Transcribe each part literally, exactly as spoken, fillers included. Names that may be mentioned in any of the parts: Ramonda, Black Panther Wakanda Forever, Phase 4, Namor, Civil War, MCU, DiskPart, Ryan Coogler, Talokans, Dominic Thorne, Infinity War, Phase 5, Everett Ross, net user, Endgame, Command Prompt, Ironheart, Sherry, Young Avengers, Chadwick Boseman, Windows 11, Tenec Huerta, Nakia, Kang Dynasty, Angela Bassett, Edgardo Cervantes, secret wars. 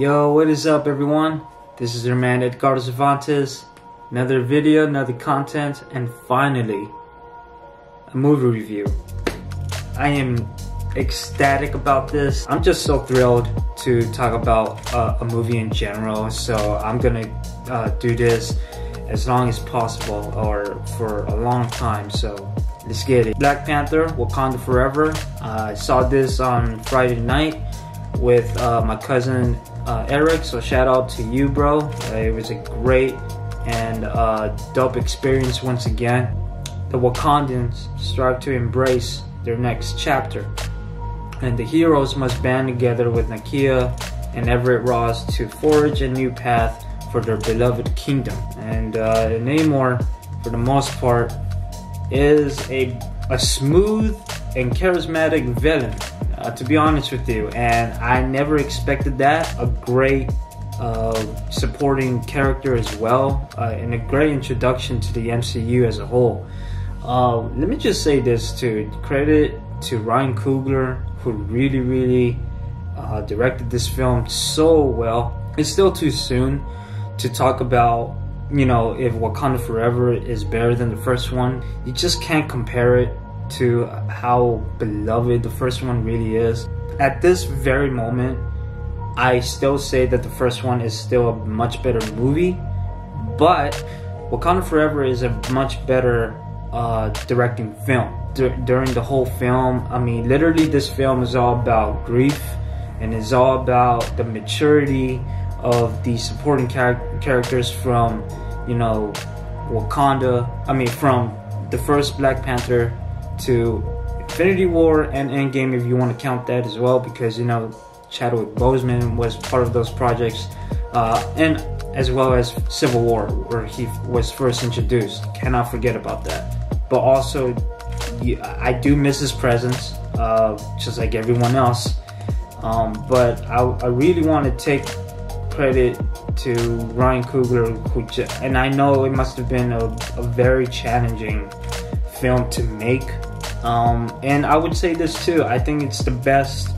Yo, what is up everyone? This is your man Edgardo Cervantes. Another video, another content, and finally, a movie review. I am ecstatic about this. I'm just so thrilled to talk about uh, a movie in general, so I'm gonna uh, do this as long as possible, or for a long time, so let's get it. Black Panther Wakanda Forever. Uh, I saw this on Friday night with uh, my cousin uh, Eric, so shout out to you, bro. Uh, it was a great and uh, dope experience once again. The Wakandans strive to embrace their next chapter, and the heroes must band together with Nakia and Everett Ross to forge a new path for their beloved kingdom. And uh, Namor, for the most part, is a, a smooth and charismatic villain. Uh, to be honest with you, and I never expected that. A great uh, supporting character as well, uh, and a great introduction to the M C U as a whole. Uh, let me just say this too, credit to Ryan Coogler, who really, really uh, directed this film so well. It's still too soon to talk about, you know, if Wakanda Forever is better than the first one. You just can't compare it to how beloved the first one really is. At this very moment, I still say that the first one is still a much better movie, but Wakanda Forever is a much better uh, directing film. Dur during the whole film, I mean, literally this film is all about grief, and it's all about the maturity of the supporting char characters from, you know, Wakanda, I mean, from the first Black Panther to Infinity War and Endgame, if you want to count that as well, because you know Chadwick Boseman was part of those projects, uh, and as well as Civil War, where he was first introduced. Cannot forget about that. But also, I do miss his presence, uh, just like everyone else. Um, but I, I really want to take credit to Ryan Coogler, who just, and I know it must have been a, a very challenging film to make. Um, and I would say this too, I think it's the best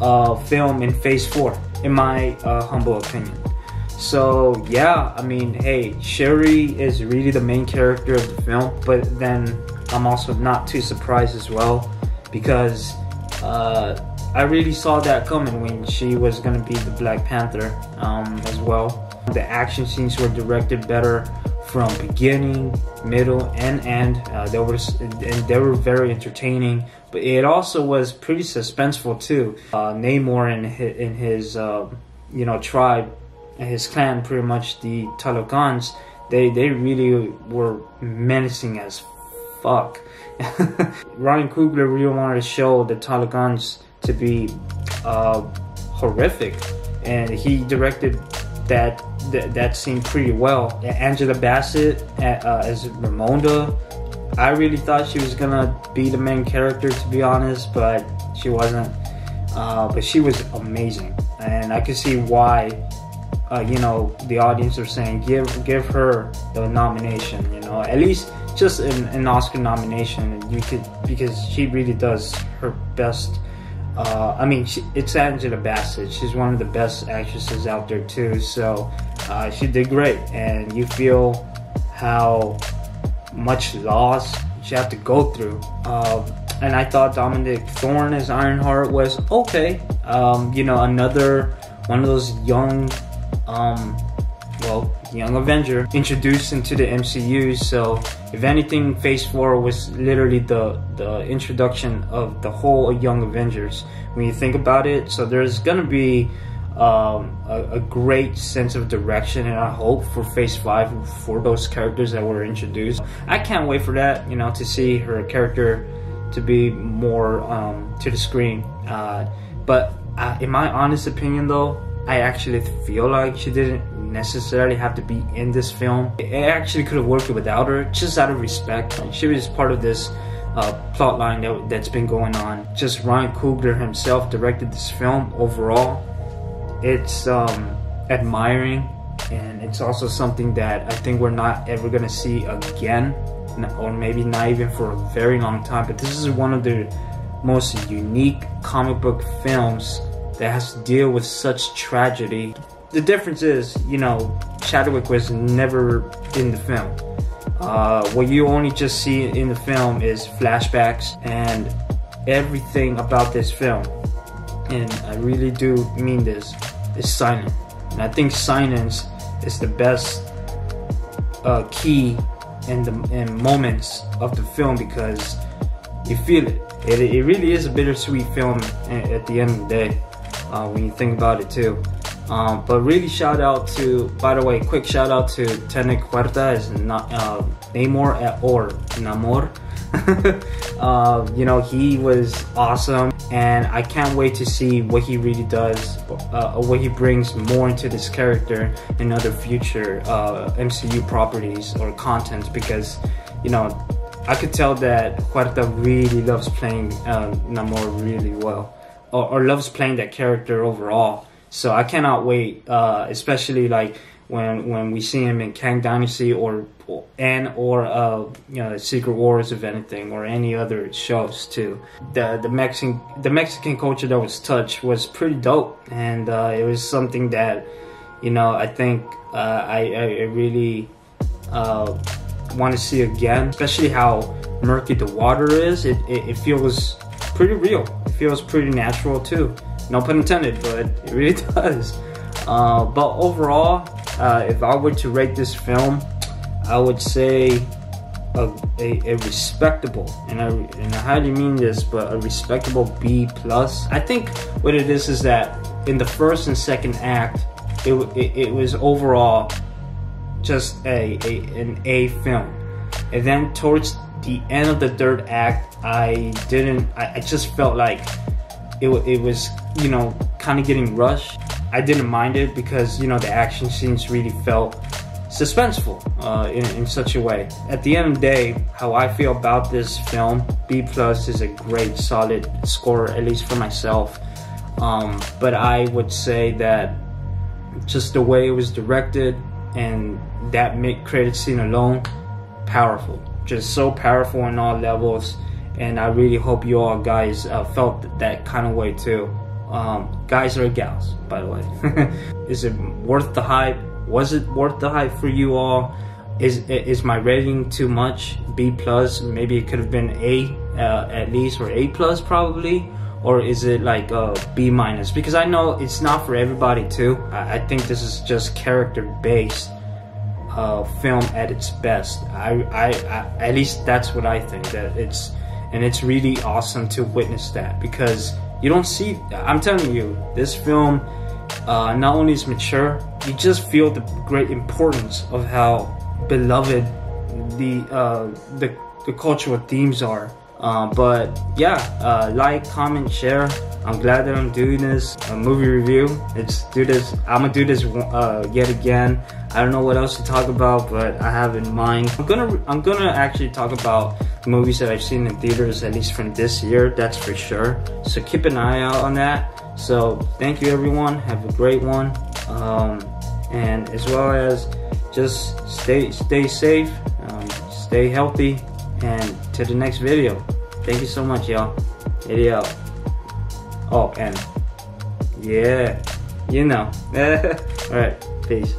uh, film in Phase four, in my uh, humble opinion. So yeah, I mean, hey, Sherry is really the main character of the film, but then I'm also not too surprised as well, because uh, I really saw that coming when she was gonna be the Black Panther um, as well. The action scenes were directed better from beginning, middle, and end. Uh, they were and they were very entertaining, but it also was pretty suspenseful too. Uh, Namor and his, and his uh, you know tribe, and his clan, pretty much the Talokans, they they really were menacing as fuck. Ryan Coogler really wanted to show the Talokans to be uh, horrific, and he directed that. That, that seemed pretty well. Angela Bassett uh, as Ramonda, I really thought she was gonna be the main character, to be honest, but she wasn't. Uh, but she was amazing, and I could see why. Uh, you know, the audience are saying give give her the nomination. You know, at least just an, an Oscar nomination. You could, because she really does her best. Uh, I mean, she, it's Angela Bassett. She's one of the best actresses out there too. So uh, she did great, and you feel how much loss she had to go through. Uh, and I thought Dominic Thorne as Ironheart was okay. Um, you know, another one of those young, um, well, Young Avenger introduced into the M C U. So if anything, Phase four was literally the the introduction of the whole Young Avengers when you think about it. So there's gonna be um, a, a great sense of direction, and I hope for Phase five for those characters that were introduced. I can't wait for that, you know, to see her character to be more um, to the screen. Uh, but I, in my honest opinion though, I actually feel like she didn't necessarily have to be in this film. It actually could have worked without her, just out of respect. She was part of this uh, plot line that, that's been going on. Just Ryan Coogler himself directed this film. Overall, it's um, admiring, and it's also something that I think we're not ever gonna see again, or maybe not even for a very long time. But this is one of the most unique comic book films that has to deal with such tragedy. The difference is, you know, Chadwick was never in the film. Uh, what you only just see in the film is flashbacks and everything about this film, and I really do mean this, is silent. And I think silence is the best uh, key in the in moments of the film, because you feel it. It, it really is a bittersweet film at the end of the day, uh, when you think about it too. Um, but really, shout out to, by the way, quick shout out to Tenec Huerta as Na uh, Namor or Namor. uh, you know, he was awesome, and I can't wait to see what he really does, uh, what he brings more into this character in other future uh, M C U properties or contents, because, you know, I could tell that Huerta really loves playing uh, Namor really well, or, or loves playing that character overall. So I cannot wait, uh, especially like when when we see him in Kang Dynasty or and or uh, you know, Secret Wars, if anything, or any other shows too. The the Mexican the Mexican culture that was touched was pretty dope, and uh, it was something that, you know, I think uh, I, I really uh, want to see again, especially how murky the water is. It, it it feels pretty real. It feels pretty natural too. No pun intended, but it really does. Uh, but overall, uh, if I were to rate this film, I would say a, a, a respectable, and I, and I highly mean this, but a respectable B plus. I think what it is is that in the first and second act, it, it, it was overall just a, a an A film. And then towards the end of the third act, I didn't, I, I just felt like It, it was, you know, kind of getting rushed. I didn't mind it because, you know, the action scenes really felt suspenseful uh, in, in such a way. At the end of the day, how I feel about this film, B plus is a great solid score, at least for myself. Um, but I would say that just the way it was directed and that mid-credit scene alone, powerful. Just so powerful on all levels. And I really hope you all guys uh, felt that, that kind of way too. Um, guys or gals, by the way. Is it worth the hype? Was it worth the hype for you all? Is is my rating too much? B plus? Maybe it could have been A uh, at least, or A plus probably. Or is it like a B minus? Because I know it's not for everybody too. I, I think this is just character based. Uh, film at its best. I, I, I at least that's what I think. That it's and it's really awesome to witness that, because you don't see. I'm telling you, this film uh, not only is mature, you just feel the great importance of how beloved the uh, the, the cultural themes are. Uh, but yeah, uh, like, comment, share. I'm glad that I'm doing this a movie review. It's do this. I'm gonna do this uh, yet again. I don't know what else to talk about, but I have in mind. I'm gonna I'm gonna actually talk about the movies that I've seen in theaters, at least from this year. That's for sure. So keep an eye out on that. So thank you, everyone. Have a great one, um, and as well as just stay stay safe, um, stay healthy, and till the next video. Thank you so much, y'all. Itty out. Oh, and yeah, you know. All right, peace.